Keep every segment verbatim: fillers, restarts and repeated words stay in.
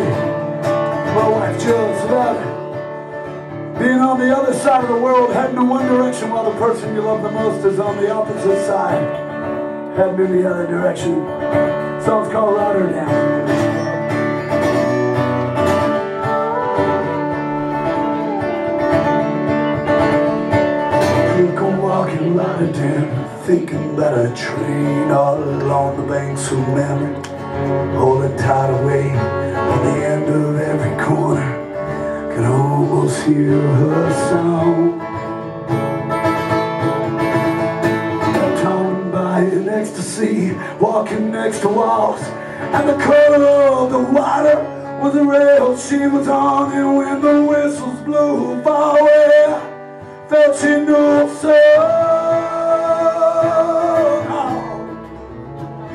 away. My wife Jill's about being on the other side of the world, heading in one direction while the person you love the most is on the opposite side, heading in the other direction. The song's called Rotterdam. In Rotterdam, thinking about a train all along the banks of memory, holding tight away on the end of every corner. Can almost hear her sound. Torn by an ecstasy, walking next to walls, and the color of the water was the rail she was on. And when the whistles blew far away, felt she knew so oh,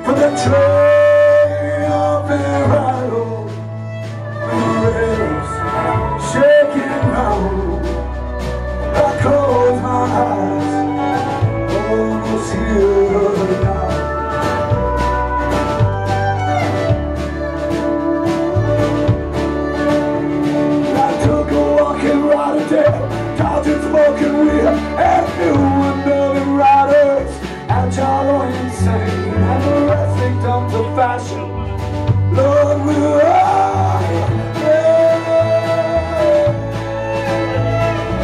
for the train of their rattle, the rails shaking round. I close my eyes, almost hear her now. I took a walk and ride down. Talked and spoke and we and knew another riders, agile or insane, and the rest victims of fashion. Lord, we're all yeah.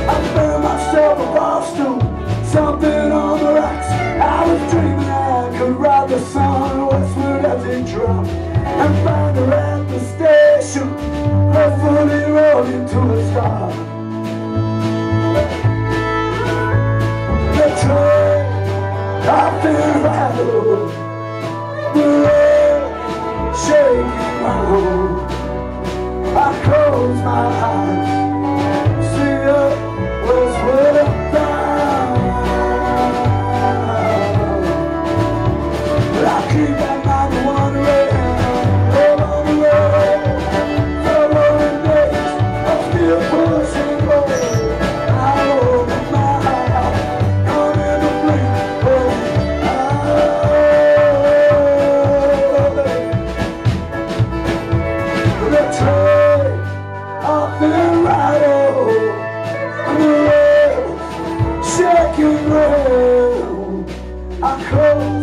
I found myself a bar stool, something on the rocks. I was dreaming I could ride the sun westward as it dropped, and find her at the station, her fully rolled into a stop. I've been rattled, the rail shaking round. I close my eyes, see her westward and bound. But I keep that mind to one rail, all on the road, for rolling days, I'm still pushing forward. Shaking ground, I close.